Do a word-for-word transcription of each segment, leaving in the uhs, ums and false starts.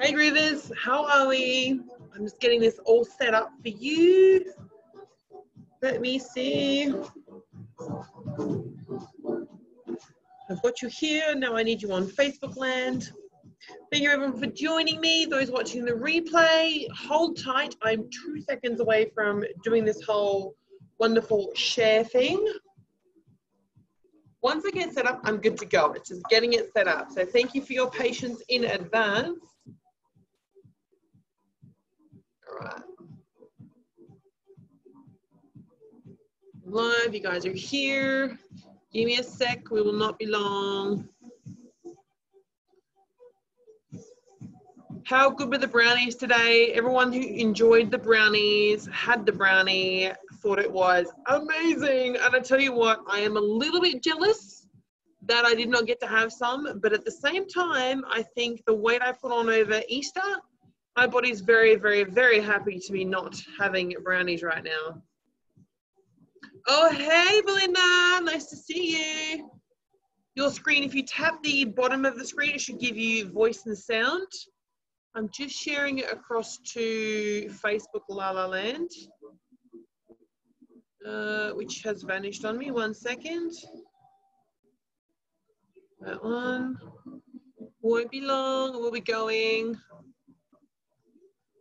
Hey Groovers, how are we? I'm just getting this all set up for you. Let me see. I've got you here. Now I need you on Facebook land. Thank you everyone for joining me. Those watching the replay, hold tight. I'm two seconds away from doing this whole wonderful share thing. Once I get set up, I'm good to go. It's just getting it set up. So thank you for your patience in advance. All right. Live, you guys are here. Give me a sec, we will not be long. How good were the brownies today? Everyone who enjoyed the brownies, had the brownie, thought it was amazing. And I tell you what, I am a little bit jealous that I did not get to have some, but at the same time, I think the weight I put on over Easter, my body's very, very, very happy to be not having brownies right now. Oh, hey, Belinda, nice to see you. Your screen, if you tap the bottom of the screen, it should give you voice and sound. I'm just sharing it across to Facebook La La Land, uh, which has vanished on me. One second. That one. Won't be long. We'll be going.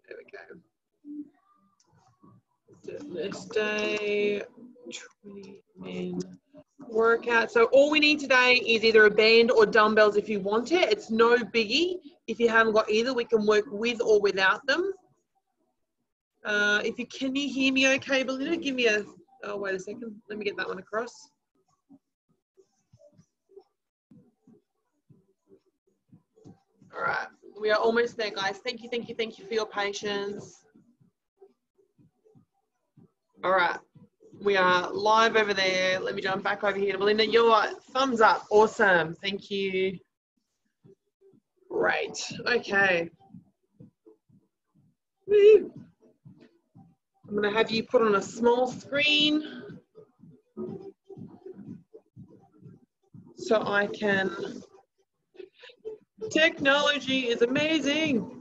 There we go. Let's stay twenty minutes. Workout. So all we need today is either a band or dumbbells if you want it. It's no biggie. If you haven't got either, we can work with or without them. Uh, if you can you hear me okay, Belinda? Give me a, oh wait a second. Let me get that one across. All right, we are almost there guys. Thank you, thank you, thank you for your patience. All right. We are live over there. Let me jump back over here to Belinda. Your thumbs up. Awesome. Thank you. Great. Okay. Woo. I'm going to have you put on a small screen so I can. Technology is amazing.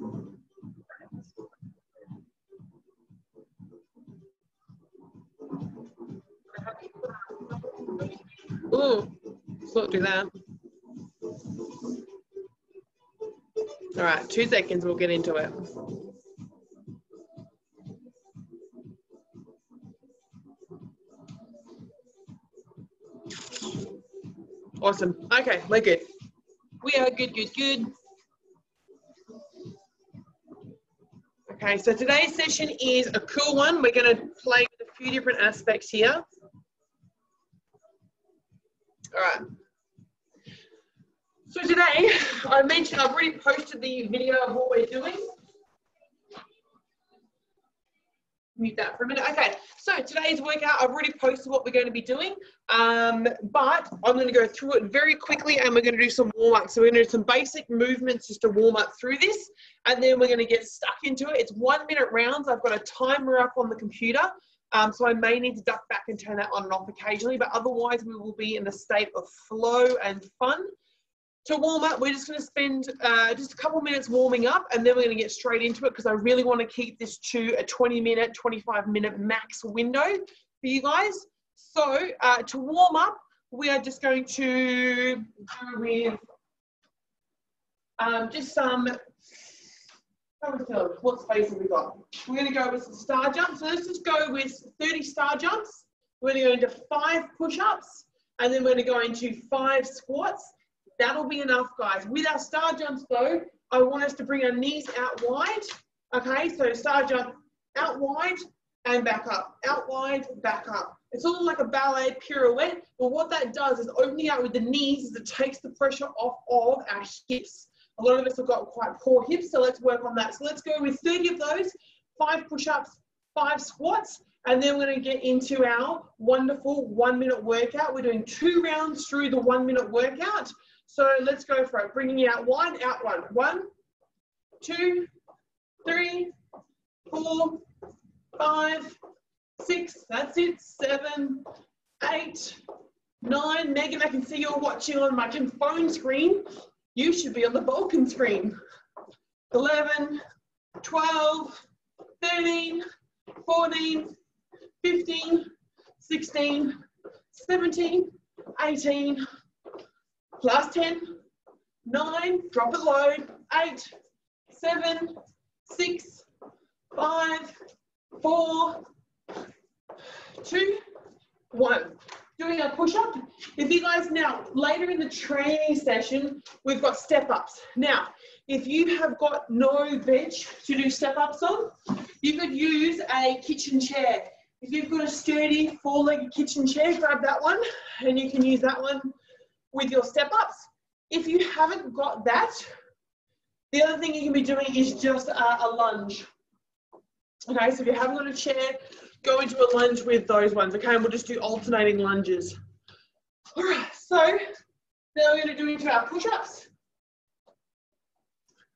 Oh, let's not do that. All right, two seconds, we'll get into it. Awesome. Okay, we're good. We are good, good, good. Okay, so today's session is a cool one. We're going to play with a few different aspects here. All right. So today, I mentioned I've already posted the video of what we're doing. Mute that for a minute. Okay. So today's workout, I've already posted what we're going to be doing. Um, but I'm going to go through it very quickly and we're going to do some warm up. So we're going to do some basic movements just to warm up through this. And then we're going to get stuck into it. It's one minute rounds. I've got a timer up on the computer. Um, so I may need to duck back and turn that on and off occasionally, but otherwise we will be in a state of flow and fun. To warm up, we're just going to spend uh, just a couple minutes warming up and then we're going to get straight into it because I really want to keep this to a twenty minute, twenty-five minute max window for you guys. So uh, to warm up, we are just going to do with um, just some... What space have we got? We're going to go with some star jumps. So let's just go with thirty star jumps. We're going to go into five push-ups and then we're going to go into five squats. That'll be enough, guys. With our star jumps, though, I want us to bring our knees out wide. Okay, so star jump out wide and back up. Out wide, back up. It's sort of like a ballet pirouette, but what that does is opening out with the knees is it takes the pressure off of our hips. A lot of us have got quite poor hips, so let's work on that. So let's go with thirty of those, five push-ups, five squats, and then we're going to get into our wonderful one-minute workout. We're doing two rounds through the one-minute workout. So let's go for it. Bringing it out wide, out one. One, two, three, four, five, six. That's it. Seven, eight, nine. Megan, I can see you're watching on my phone screen. you should be able to open screen. eleven, twelve, thirteen, fourteen, fifteen, sixteen, seventeen, eighteen, plus ten, nine, drop it low, eight, seven, six, five, four, two, one. Doing our push-up. If you guys now, later in the training session, we've got step-ups. Now, if you have got no bench to do step-ups on, you could use a kitchen chair. If you've got a sturdy four-legged kitchen chair, grab that one, and you can use that one with your step-ups. If you haven't got that, the other thing you can be doing is just a, a lunge. Okay, so if you haven't got a chair, go into a lunge with those ones, okay? And we'll just do alternating lunges. All right, so now we're gonna do into our push-ups.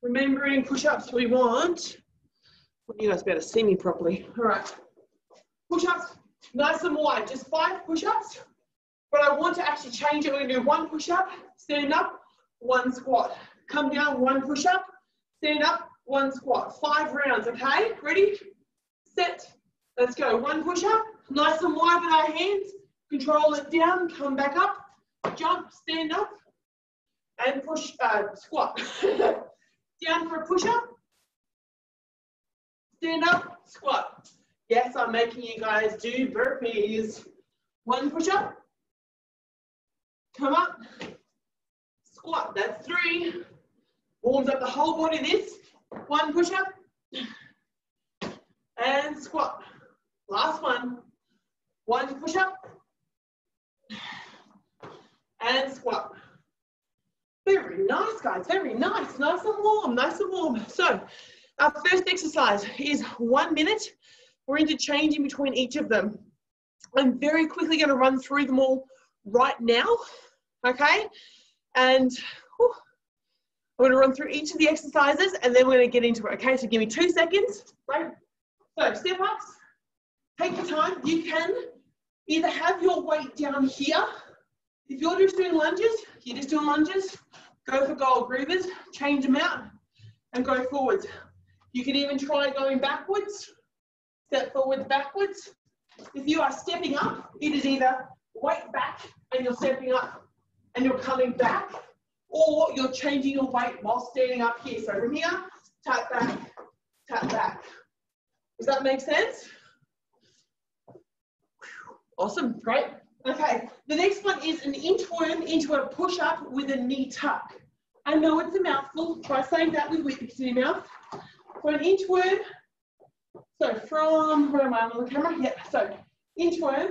Remembering push-ups we want. Well, you guys better see me properly. All right, push-ups, nice and wide, just five push-ups, but I want to actually change it. We're gonna do one push-up, stand up, one squat. Come down, one push-up, stand up, one squat. Five rounds, okay? Ready, set. Let's go, one push-up, nice and wide with our hands, control it down, come back up, jump, stand up, and push, uh, squat. Down for a push-up, stand up, squat. Yes, I'm making you guys do burpees. One push-up, come up, squat, that's three. Warms up the whole body, this. One push-up, and squat. Last one, one push up, and squat. Very nice, guys, very nice, nice and warm, nice and warm. So our first exercise is one minute. We're interchanging between each of them. I'm very quickly gonna run through them all right now, okay? And whew, I'm gonna run through each of the exercises and then we're gonna get into it, okay? So give me two seconds, right? So step ups. Take your time. You can either have your weight down here. If you're just doing lunges, you're just doing lunges, go for gold groovers, change them out, and go forwards. You can even try going backwards, step forwards, backwards. If you are stepping up, it is either weight back and you're stepping up and you're coming back, or you're changing your weight while standing up here. So from here, tap back, tap back. Does that make sense? Awesome, great. Okay, the next one is an inchworm into a push-up with a knee tuck. I know it's a mouthful. Try saying that with Whitney's in your mouth. For an inchworm, so from, where am I on the camera? Yeah, so inchworm.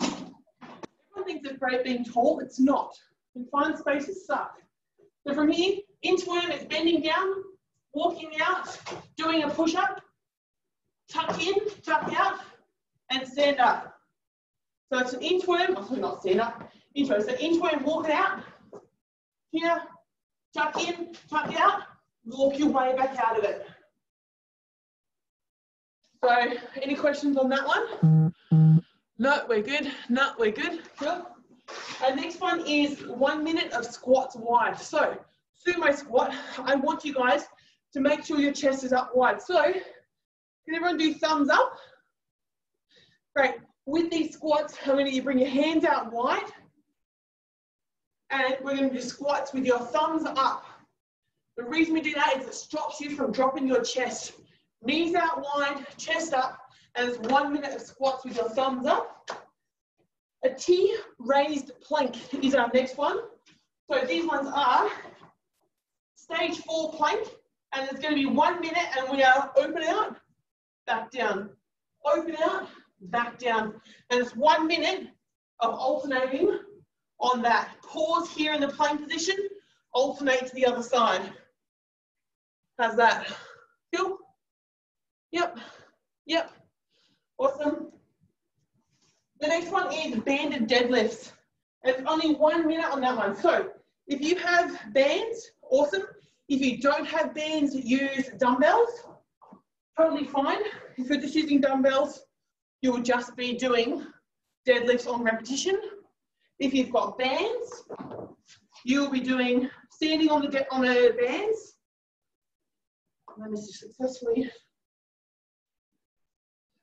Everyone thinks it's great being tall. It's not. You find spaces suck. So from here, inchworm, it's bending down, walking out, doing a push-up, tuck in, tuck out, and stand up. So it's an inchworm, oh, not stand up, inchworm. So inchworm, walk it out, here, tuck in, tuck out, walk your way back out of it. So any questions on that one? No, we're good, no, we're good, cool. Our next one is one minute of squats wide. So sumo squat, I want you guys to make sure your chest is up wide. So can everyone do thumbs up? Great. With these squats, I'm going to bring your hands out wide. And we're going to do squats with your thumbs up. The reason we do that is it stops you from dropping your chest. Knees out wide, chest up. And it's one minute of squats with your thumbs up. A T-raised plank is our next one. So these ones are stage four plank. And it's going to be one minute and we are open out, back down. Open out, back down. And it's one minute of alternating on that. Pause here in the plank position, alternate to the other side. How's that? Cool? Yep. Yep. Awesome. The next one is banded deadlifts. It's only one minute on that one. So if you have bands, awesome. If you don't have bands, use dumbbells. Totally fine. If you're just using dumbbells, you will just be doing deadlifts on repetition. If you've got bands, You'll be doing standing on the, on the bands. Let me successfully.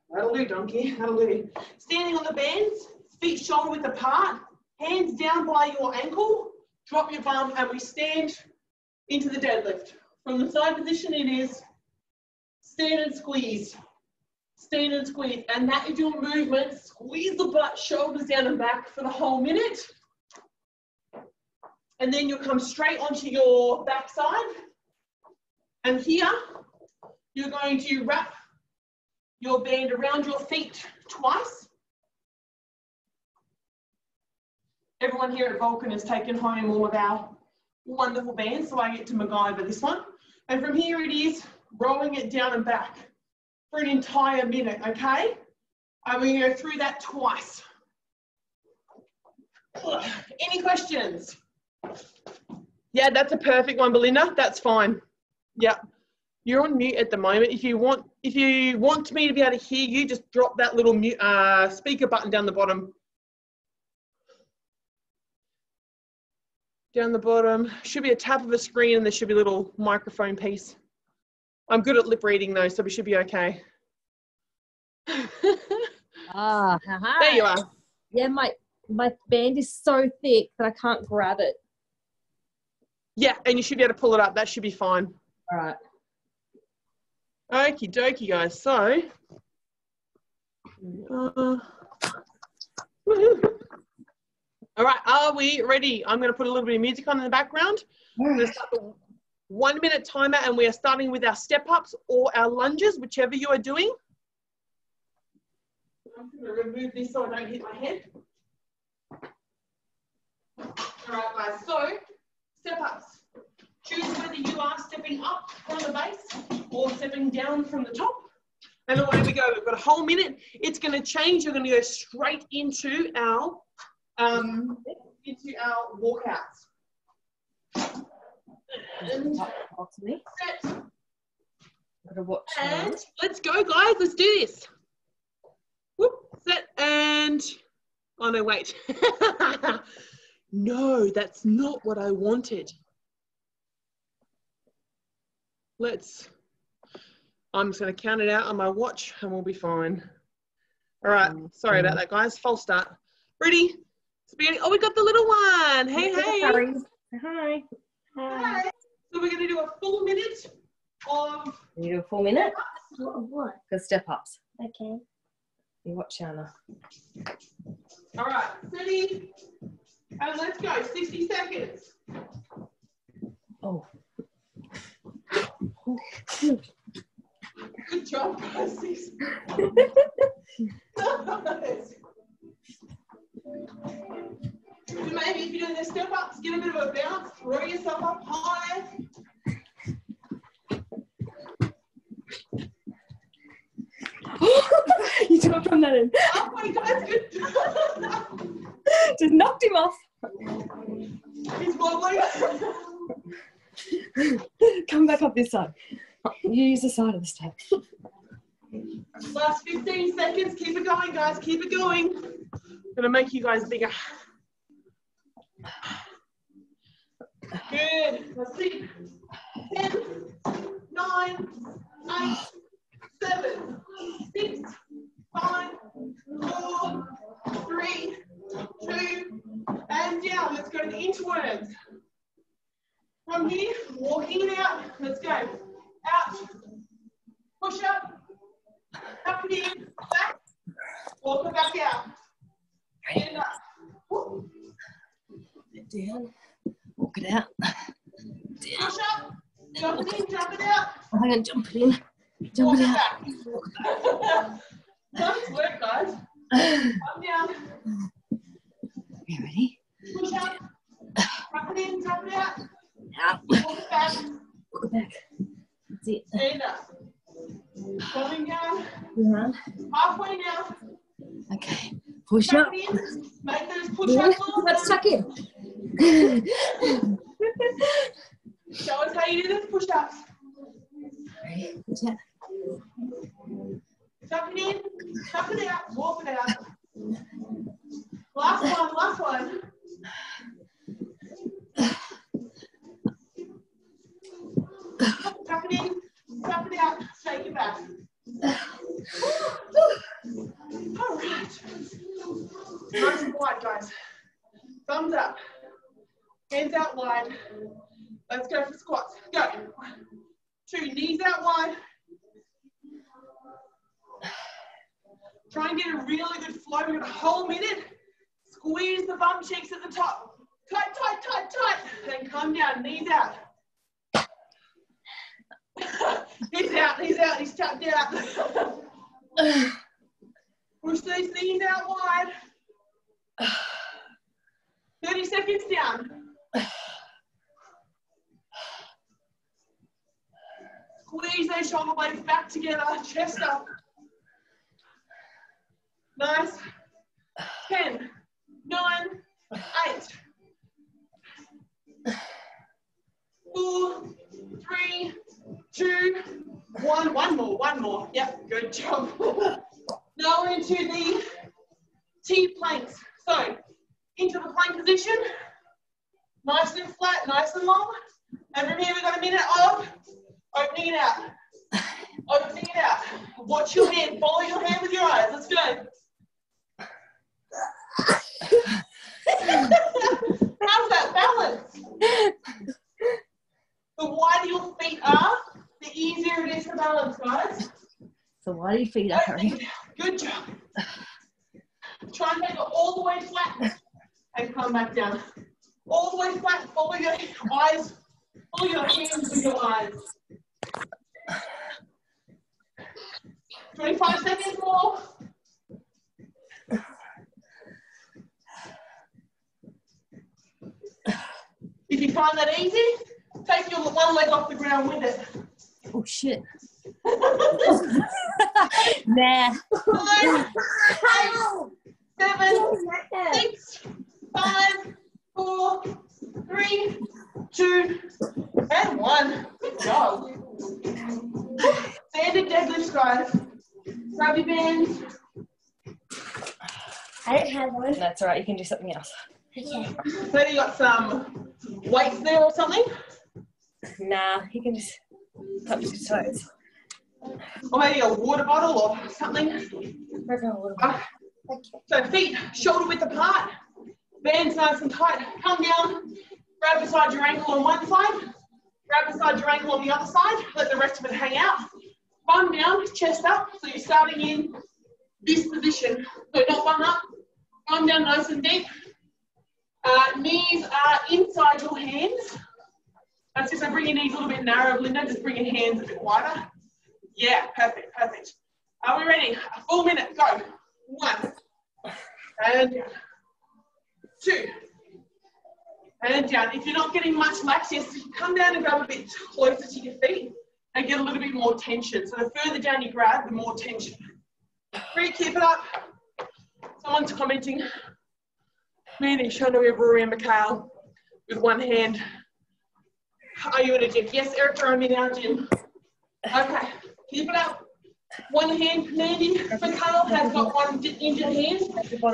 That'll do, donkey. That'll do. Standing on the bands, feet shoulder width apart, hands down by your ankle, drop your bum, and we stand into the deadlift. From the side position, it is stand and squeeze. Stand and squeeze. And that is your movement. Squeeze the butt, shoulders down and back for the whole minute. And then you'll come straight onto your backside. And here, you're going to wrap your band around your feet twice. Everyone here at Vulcan has taken home all of our wonderful bands, so I get to MacGyver this one. And from here it is rolling it down and back for an entire minute, okay? And we go through that twice. Any questions? Yeah, that's a perfect one, Belinda. That's fine. Yeah. You're on mute at the moment. If you want, if you want me to be able to hear you, just drop that little mute, uh, speaker button down the bottom. Down the bottom should be a tap of a screen, and there should be a little microphone piece. I'm good at lip reading though, so we should be okay. Ah, haha. There you are. Yeah, my my band is so thick that I can't grab it. Yeah, and you should be able to pull it up. That should be fine. All right. Okie dokie, guys. So, uh, woohoo. All right, are we ready? I'm going to put a little bit of music on in the background. We're going to start the one minute timer, and we are starting with our step ups or our lunges, whichever you are doing. I'm going to remove this so I don't hit my head. All right, guys, so step ups. Choose whether you are stepping up from the base or stepping down from the top. And away we go. We've got a whole minute. It's going to change. You're going to go straight into our um, into our walkouts. And set. And let's go, guys. Let's do this. Whoop, set, and... Oh, no, wait. No, that's not what I wanted. Let's, I'm just going to count it out on my watch and we'll be fine. All right. Sorry about that, guys. False start. Ready? Oh, we got the little one. Hey, hey. Hi. Hi. So we're going to do a full minute of... You do a full minute? Of what? The step ups. Okay. You watch, Anna. All right. Ready? And let's go. sixty seconds. Oh. Good job, guys. Maybe if you're doing the step ups, get a bit of a bounce, throw yourself up high. You dropped from that end. Oh my God, good job. Just knocked him off. He's wobbling. Come back up this side. You use the side of the step. Last fifteen seconds. Keep it going, guys. Keep it going. I'm going to make you guys bigger. Good. Let's see. ten, nine, eight, seven, six, five, four, three, two, and down. Let's go to the inchworms. From here, walk in and out. Let's go. Out. Push up. Up and in. Back. Walk it back out. And up. Whoop. Down. Walk it out. Down. Push up. Jump it in. Jump it out. I'm going to jump it in. Jump walk it out. Back. Nice work, guys. Up, down. You ready? Push up. Tap it in. Tap it out. Out. Walk it back. Walk it back. That's it. Stand up. Coming down. Yeah. Halfway down. Okay. Push tuck up. In. Make those push yeah. ups. Let's tuck in. Show us how you do this push ups. Push up. Tuck it in. Tuck it out. Walk it out. Last one. Last one. knee, step it out, take it back. All right. Nice and wide, guys. Thumbs up. Hands out wide. Let's go for squats. Go. Two, knees out wide. Try and get a really good flow. We've got a whole minute. Squeeze the bum cheeks at the top. Tight, tight, tight, tight. Then come down, knees out. He's out, he's out, he's tucked out. Push these knees out wide. thirty seconds down. Squeeze those shoulder blades back together, chest up. Nice. ten, nine, eight, four, three, two, one. One more, one more. Yep, good job. Now we're into the T planks. So, into the plank position. Nice and flat, nice and long. And from here we've got a minute of opening it out. Opening it out. Watch your hand. Follow your hand with your eyes. Let's go. How's that balance? The wider your feet are, the easier it is to balance, guys. The wider your feet are. Good job. Try and take it all the way flat and come back down. All the way flat. Follow your eyes. Follow your hands with your eyes. twenty-five seconds more. If you find that easy, take your one leg off the ground with it. Oh, shit. Nah. Five, seven, six, five, four, three, two, and one. Good job. Standard deadlifts, guys. Grab your bands. I don't have one. That's all right. You can do something else. Yeah. So you got some weights there or something? Nah, you can just touch your toes. Or maybe a water bottle or something. Water bottle. Uh, so feet shoulder width apart, bands nice and tight. Come down, grab beside your ankle on one side, grab beside your ankle on the other side, let the rest of it hang out. Bum down, chest up, so you're starting in this position. So not bum up, bum down nice and deep. Uh, knees are inside your hands. That's just, so bring your knees a little bit narrower, Linda. Just bring your hands a bit wider. Yeah, perfect, perfect. Are we ready? A full minute, go. One. And down. Two. And down. If you're not getting much laxness, come down and grab a bit closer to your feet and get a little bit more tension. So the further down you grab, the more tension. Three, keep it up. Someone's commenting. Manage, I know we have Rory and Mikhail with one hand. Are you in a gym? Yes, Erica, I'm in our gym. Okay, keep it up. One hand, Mandy. Mikhail has got one injured hand.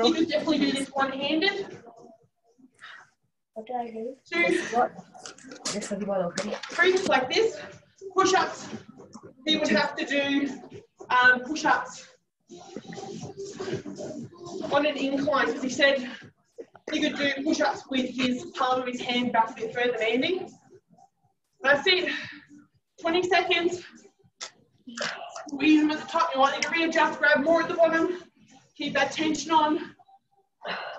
You can definitely do this one-handed. Two, three, just like this. Push-ups. He would have to do um, push-ups on an incline, because he said he could do push-ups with his palm of his hand back a bit further, Mandy. That's it. twenty seconds. Squeeze them at the top. You want them to readjust. Grab more at the bottom. Keep that tension on.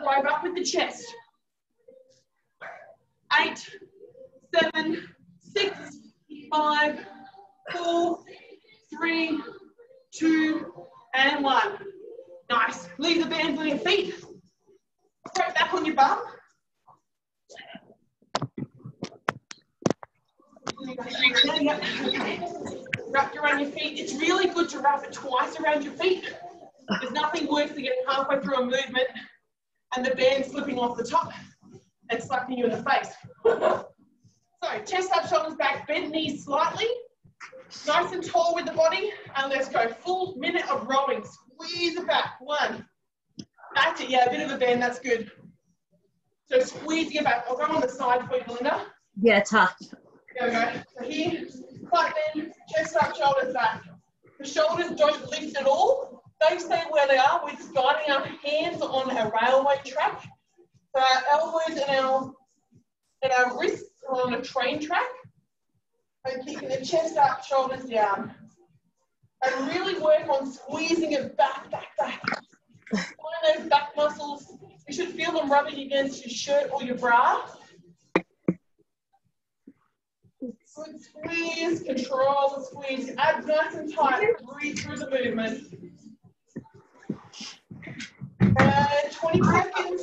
Drive up with the chest. Eight, seven, six, five, four, three, two, and one. Nice. Leave the bands on your feet. Right back on your bum. Wrap you around your feet. It's really good to wrap it twice around your feet. There's nothing worse than getting halfway through a movement and the band slipping off the top and slapping you in the face. So chest up, shoulders back, bend knees slightly. Nice and tall with the body. And let's go full minute of rowing. Squeeze it back. One. That's it, yeah, a bit of a bend, that's good. So squeeze your back. I'll go on the side for you, Belinda. Yeah, tough. There we go. So here, button, chest up, shoulders back. The shoulders don't lift at all. They stay where they are. We're just guiding our hands on a railway track. So our elbows and our, and our wrists are on a train track. And keeping the chest up, shoulders down. And really work on squeezing it back, back, back. Find those back muscles. You should feel them rubbing against your shirt or your bra. Good squeeze, control the squeeze. Abs nice and tight. Breathe through the movement. And twenty seconds.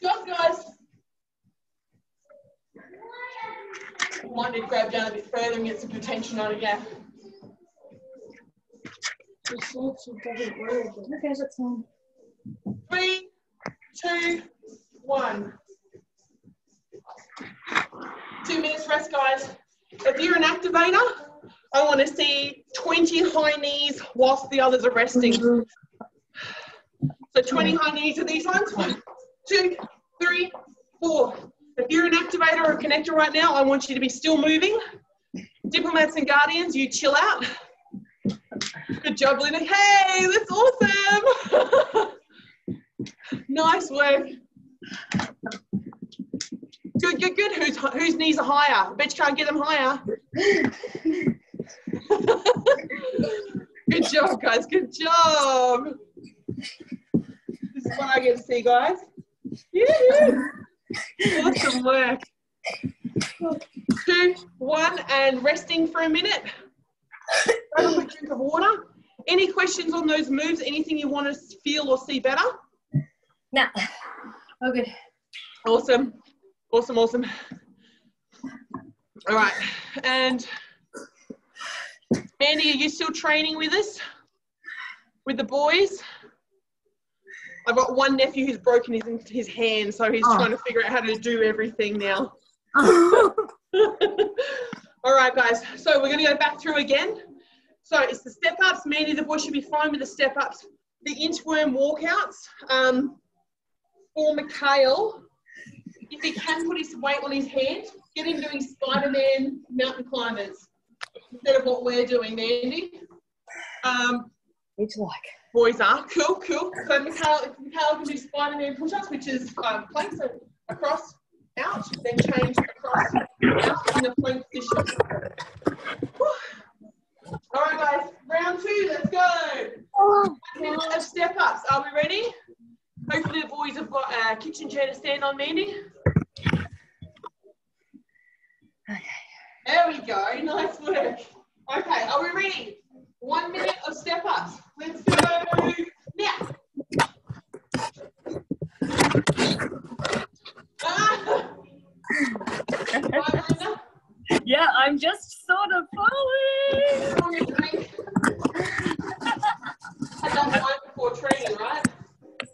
Good job, guys. I might need to grab down a bit further and get some good tension on again. Three, two, one. Two minutes rest, guys. If you're an activator, I want to see twenty high knees whilst the others are resting. So twenty high knees are these ones. One, two, three, four. If you're an activator or a connector right now, I want you to be still moving. Diplomats and guardians, you chill out. Good job, Linda. Hey, that's awesome. Nice work. Good, good, good. Who's, whose knees are higher? I bet you can't get them higher. Good job, guys. Good job. This is what I get to see, guys. Yeah. Awesome work. Two, one, and resting for a minute. Grab a quick drink of water. Any questions on those moves? Anything you want to feel or see better? No. Oh, good. Awesome. Awesome, awesome. All right. And Mandy, are you still training with us? With the boys? I've got one nephew who's broken his, his hand, so he's oh. trying to figure out how to do everything now. Oh. All right, guys. So we're going to go back through again. So it's the step-ups. Mandy, the boy should be fine with the step-ups. The inchworm walkouts um, for Mikhail. If he can put his weight on his head, get him doing Spider-Man mountain climbers instead of what we're doing, Mandy. Um, it's like. Boys are. Cool, cool. So Mikhail, if Mikhail can do Spider-Man push-ups, which is um, planks so across, out, then change across, out in the plank position. Whew. All right, guys. Round two. Let's go. Oh, minute of step-ups. Are we ready? Hopefully the boys have got a kitchen chair to stand on, Mandy. Okay. There we go. Nice work. Okay, are we ready? One minute of step-ups. Let's go. Now. Ah. Bye, Linda. Yeah, I'm just sort of falling. I've done mine before training, right?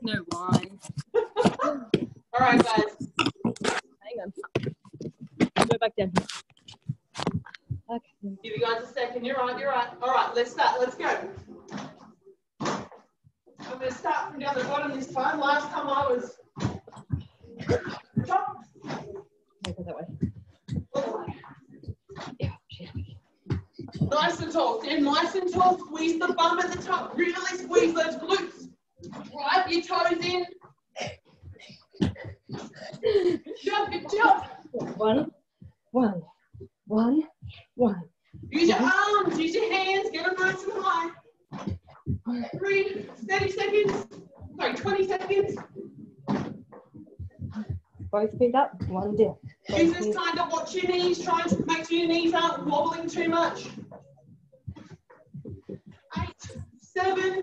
No wine. All right, guys. Hang on. Go back down. Okay. Give you guys a second. You're right. You're right. All right. Let's start. Let's go. I'm going to start from down the bottom this time. Last time I was top. Go that way. Oh. Yeah. Nice and tall. Stand nice and tall. Squeeze the bum at the top. Really squeeze those glutes. Drive your toes in. Good job, good job. One, one, one, one. Use your arms, use your hands, get them nice and high. Three, thirty seconds. Sorry, twenty seconds. Both feet up, one down. Use this time to watch your knees, try and make sure your knees aren't wobbling too much. Eight, seven,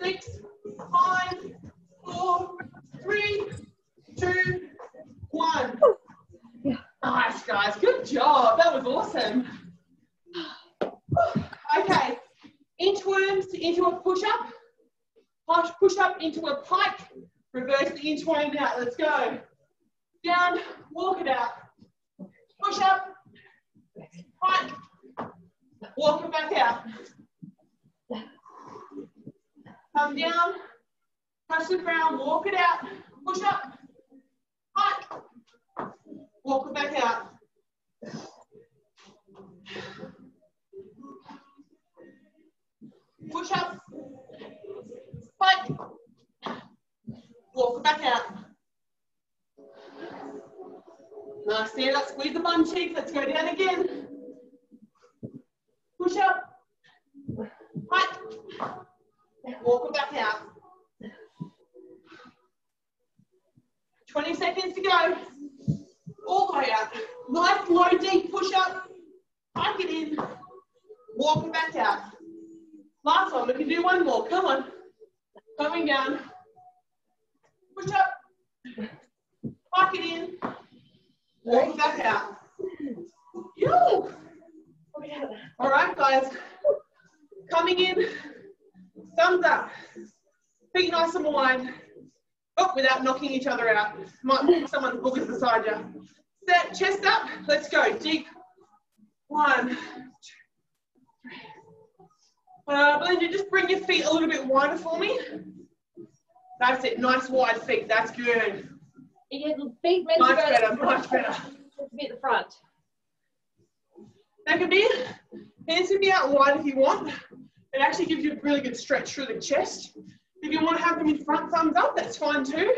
six, five, four, three, two, one. Yeah. Nice, guys. Good job. That was awesome. Okay. Inchworms into a push-up. Push-up into a pike. Reverse the inchworm out. Let's go. Down. Walk it out. Push-up. Pike. Walk it back out. Come down, touch the ground, walk it out, push up, hike, back out. Push up. Spike. Walk back out. Nice, stand up, squeeze the bum cheek. Let's go down again. Push up. Hike. Walk back out. twenty seconds to go. All the way out. Nice, low, deep push up. Hike it in. Walk back out. Last one, we can do one more. Come on. Coming down. Push up. Hike it in. Walk back out. Yo! All right, guys. Coming in. Thumbs up. Feet nice and wide. Oh, without knocking each other out. Might move someone's boogers beside you. Set, chest up. Let's go. Deep. One, two, three. Uh, Belinda, just bring your feet a little bit wider for me. That's it. Nice wide feet. That's good. Yeah, the feet meant much to go better, to the much better. Just be at the front. That could be it. Hands can be out wide if you want. It actually gives you a really good stretch through the chest. If you want to have them in front, thumbs up, that's fine too.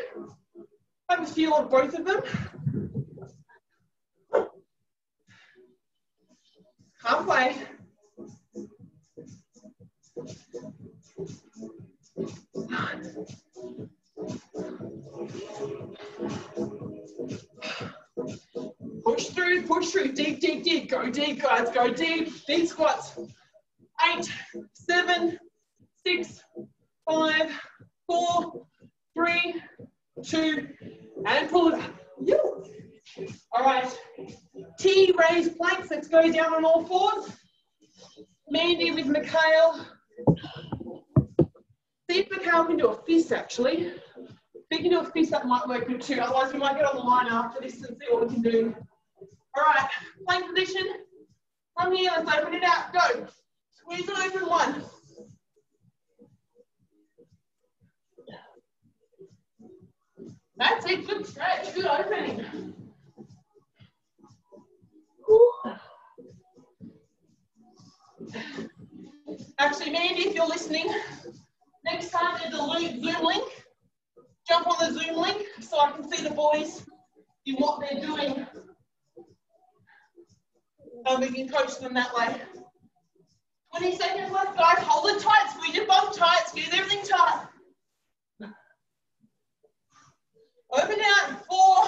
Have a feel of both of them. Can't play. Push through, push through, deep, deep, deep, go deep guys, go deep, deep squats. Eight, seven, six, five, four, three, two, and pull it up. Yo. All right, T raised planks, let's go down on all fours. Mandy with Mikhail. See if Mikhail can do a fist actually. If you can do a fist, that might work good too. Otherwise, we might get on the line after this and see what we can do. All right, plank position. From here, let's open it out. Go. Squeeze it open. One. That's it. Good stretch. Good opening. Ooh. Actually, Mandy, if you're listening, next time there's a Zoom link. Jump on the Zoom link so I can see the boys in what they're doing. And we can coach them that way. twenty seconds left, guys. Hold it tight. Squeeze your bum tight. Squeeze everything tight. Open out. Four,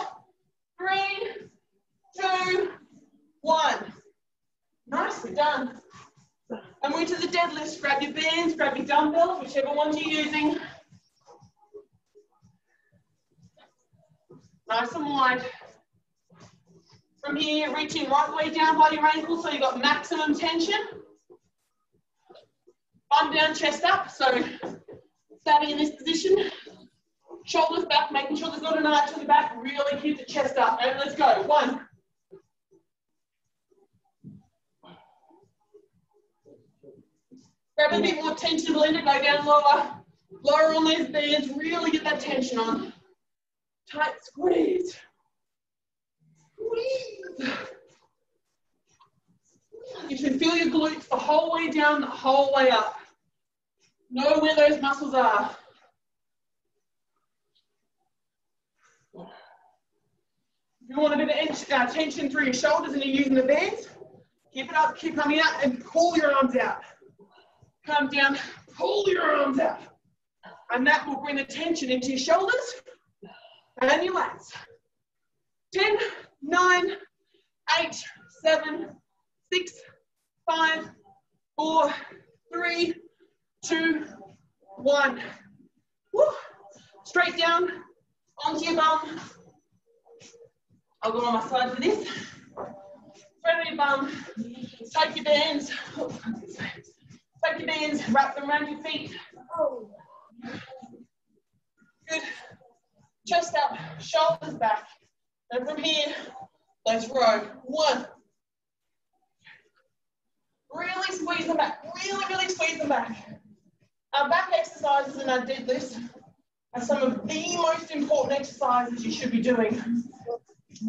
three, two, one. Nicely done. And we're to the deadlift. Grab your bands, grab your dumbbells, whichever ones you're using. Nice and wide. From here, reaching right way down by your ankle so you've got maximum tension. Bum down, chest up. So, starting in this position. Shoulders back, making sure there's not an arch in the back. Really keep the chest up. And let's go. One. Grab a bit more tension, Belinda. Go down lower. Lower on these bands. Really get that tension on. Tight squeeze. Squeeze. You should feel your glutes the whole way down, the whole way up. Know where those muscles are. If you want a bit of tension through your shoulders and you're using the bands, keep it up, keep coming out, and pull your arms out. Come down, pull your arms out. And that will bring the tension into your shoulders. And your lats. ten, nine, eight, seven, six, five, four, three, two, one. Woo. Straight down onto your bum. I'll go on my side for this. Straight on your bum. Take your bands. Oh, take your bands. Wrap them around your feet. Good. Chest up, shoulders back, and from here, let's row. One. Really squeeze them back. Really, really squeeze them back. Our back exercises and our deadlifts are some of the most important exercises you should be doing.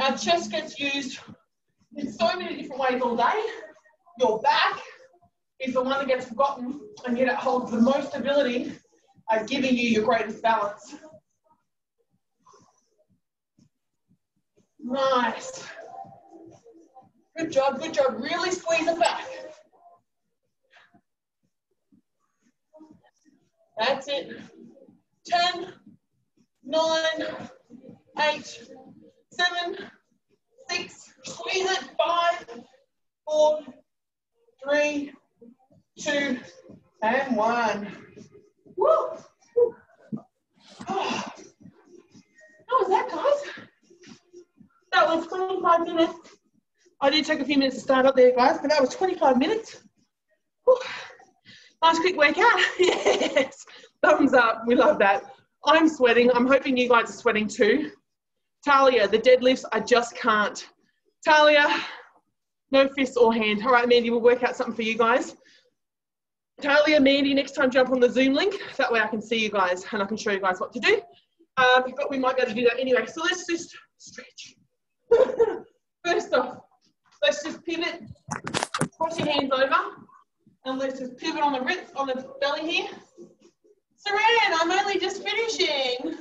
Our chest gets used in so many different ways all day. Your back is the one that gets forgotten, and yet it holds the most ability at giving you your greatest balance. Nice. Good job, good job. Really squeeze it back. That's it. ten, nine, eight, seven, six, squeeze it, five, four, three, two, and one. Woo! Oh. How was that, guys? That was twenty-five minutes. I did take a few minutes to start up there, guys, but that was twenty-five minutes. Woo. Nice quick workout. Yes. Thumbs up. We love that. I'm sweating. I'm hoping you guys are sweating too. Talia, the deadlifts, I just can't. Talia, no fists or hand. All right, Mandy, we'll work out something for you guys. Talia, Mandy, next time jump on the Zoom link. That way I can see you guys and I can show you guys what to do. Um, but we might be able to do that anyway. So let's just stretch. First off, let's just pivot. Cross your hands over. And let's just pivot on the ribs, on the belly here. Saran, I'm only just finishing.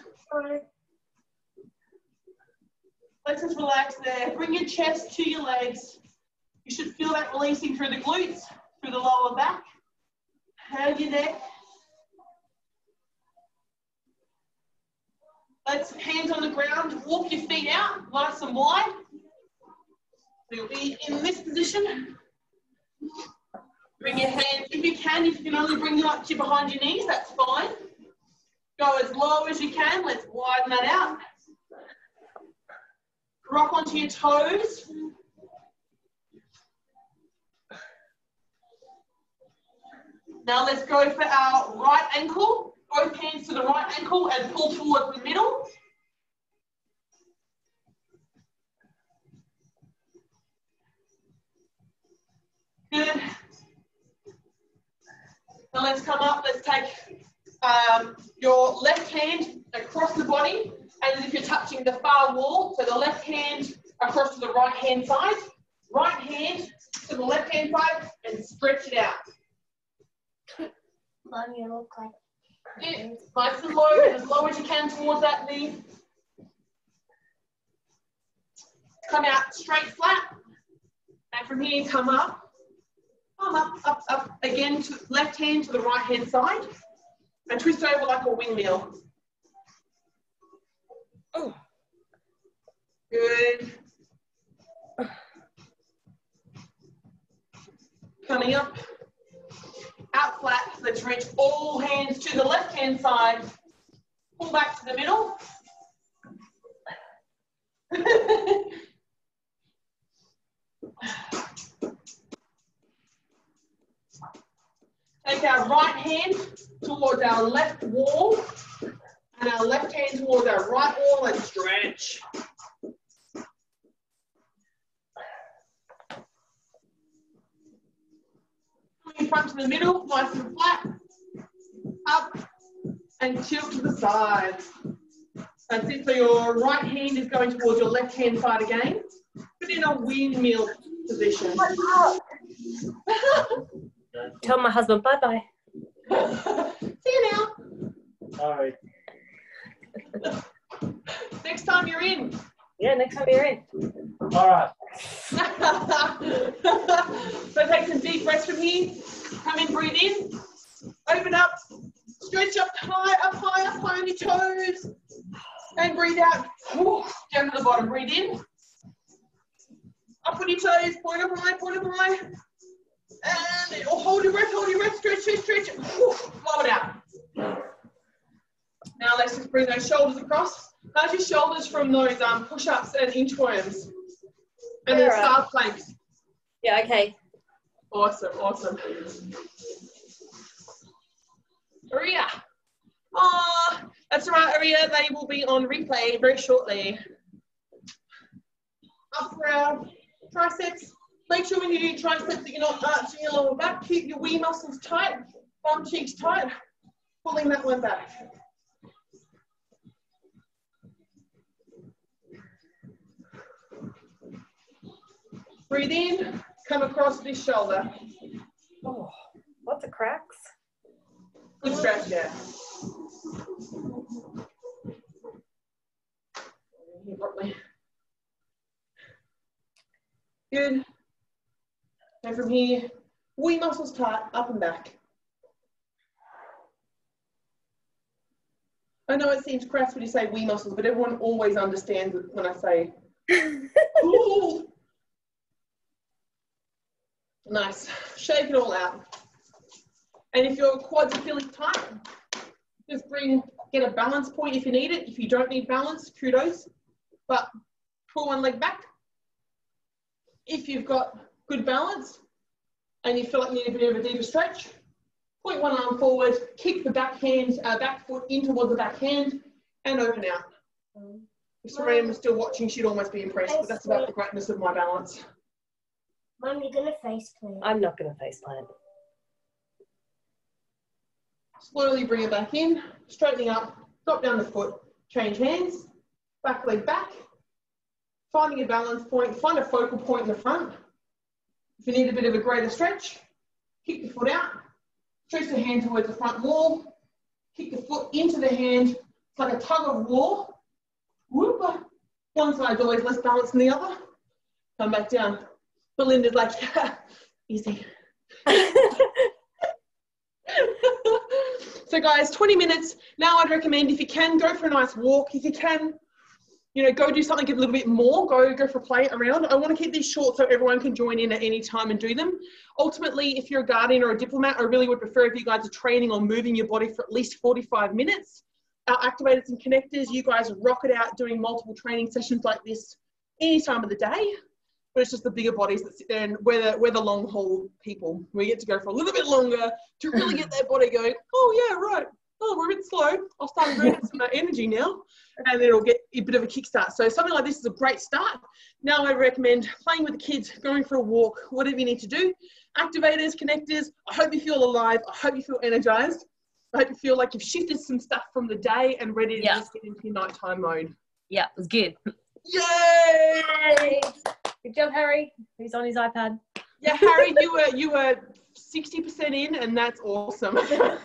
Let's just relax there. Bring your chest to your legs. You should feel that releasing through the glutes, through the lower back, and your neck. Let's hands on the ground. Walk your feet out, nice and wide. You'll be in this position. Bring your hands, if you can, if you can only bring them up to behind your knees, that's fine. Go as low as you can, let's widen that out. Rock onto your toes. Now let's go for our right ankle, both hands to the right ankle and pull towards the middle. Good. Now let's come up, let's take um, your left hand across the body, and as if you're touching the far wall, so the left hand across to the right hand side, right hand to the left hand side, and stretch it out. Mommy, look like it. Nice and low, as low as you can towards that knee. Come out straight flat, and from here come up. Come up, up, up, again, to left hand to the right hand side, and twist over like a windmill. Oh, good. Coming up, out flat, let's reach all hands to the left hand side, pull back to the middle. Take our right hand towards our left wall and our left hand towards our right wall and stretch. Front to the middle, nice and flat, up and tilt to the side. That's it, so your right hand is going towards your left hand side again, but in a windmill position. Tell my husband bye bye. See you now. Sorry. Next time you're in. Yeah, next time you're in. All right. So take some deep breaths from here. Come in, breathe in. Open up. Stretch up high, up high, up high on your toes. And breathe out. Down to the bottom. Breathe in. Up on your toes. Point up high, point up high. And it'll hold your breath, hold your breath, stretch, stretch, stretch. Whew, blow it out. Now let's just bring those shoulders across. How's your shoulders from those um, push-ups and inchworms? And the star planks. Yeah, okay. Awesome, awesome. Aria. Oh, that's right, Aria. They will be on replay very shortly. Up around triceps. Make sure when you do triceps that you're not arching your lower back. Keep your wee muscles tight, bum cheeks tight. Pulling that one back. Breathe in, come across this shoulder. Oh, lots of cracks. Good stretch there. Good. And from here, wee muscles tight, up and back. I know it seems crass when you say wee muscles, but everyone always understands when I say, ooh. Nice. Shake it all out. And if your quads are feeling tight, just bring, get a balance point if you need it. If you don't need balance, kudos. But pull one leg back. If you've got good balance and you feel like you need a bit of a deeper stretch, point one arm forward, kick the back hand, uh, back foot in towards the back hand, and open out. If Serena was still watching, she'd almost be impressed, but that's about the greatness of my balance. Mum, you're going to face plant. I'm not going to face plant. Slowly bring it back in, straightening up, drop down the foot, change hands, back leg back, finding a balance point, find a focal point in the front. If you need a bit of a greater stretch, kick the foot out, stretch the hand towards the front wall, kick the foot into the hand. It's like a tug of war. Whoop. One side's always less balanced than the other. Come back down. Belinda's like, yeah, easy. So guys, twenty minutes. Now I'd recommend if you can, go for a nice walk. If you can, you know, go do something a little bit more. Go, go for a play around. I want to keep these short so everyone can join in at any time and do them. Ultimately, if you're a guardian or a diplomat, I really would prefer if you guys are training or moving your body for at least forty-five minutes. Our activators and connectors, you guys rock it out doing multiple training sessions like this any time of the day. But it's just the bigger bodies that sit there, and we're the, we're the long haul people. We get to go for a little bit longer to really get that body going, oh yeah, right, oh, we're a bit slow. I'll start burning some energy now, and it'll get a bit of a kickstart. So something like this is a great start. Now I recommend playing with the kids, going for a walk, whatever you need to do. Activators, connectors, I hope you feel alive. I hope you feel energized. I hope you feel like you've shifted some stuff from the day and ready to yeah. just get into your nighttime mode. Yeah, it was good. Yay! Good job, Harry. He's on his iPad. Yeah, Harry, you were you were sixty percent in, and that's awesome. Everybody,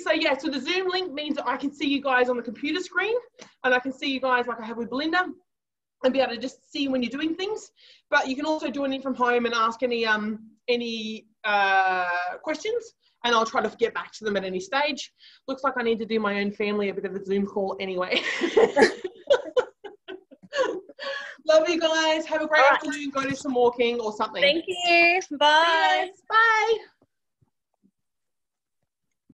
so yeah, so the Zoom link means that I can see you guys on the computer screen, and I can see you guys like I have with Belinda, and be able to just see when you're doing things. But you can also join in from home and ask any um any uh, questions, and I'll try to get back to them at any stage. Looks like I need to do my own family a bit of a Zoom call anyway. Love you guys. Have a great Bye. afternoon. Go do some walking or something. Thank you. Bye. Bye.